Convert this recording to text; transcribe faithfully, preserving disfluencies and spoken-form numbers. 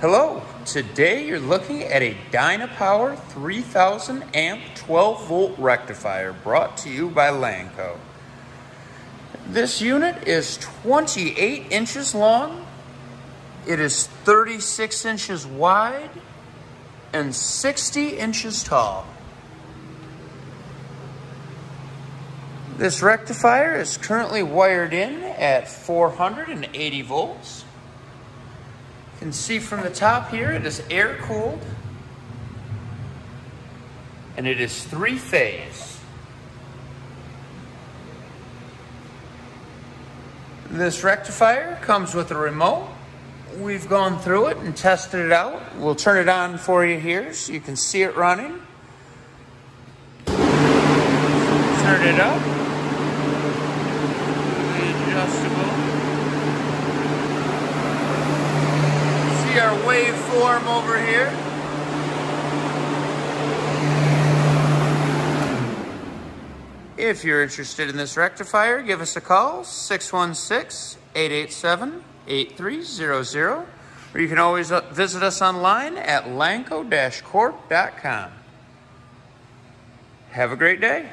Hello, today you're looking at a DynaPower three thousand amp twelve volt rectifier brought to you by Lanco. This unit is twenty-eight inches long, it is thirty-six inches wide, and sixty inches tall. This rectifier is currently wired in at four hundred eighty volts. You can see from the top here, it is air-cooled, and it is three-phase. This rectifier comes with a remote. We've gone through it and tested it out. We'll turn it on for you here so you can see it running. Turn it up. Adjustable. Our waveform over here. If you're interested in this rectifier, give us a call, six one six, eight eight seven, eight three zero zero, or you can always visit us online at lanco dash corp dot com. Have a great day.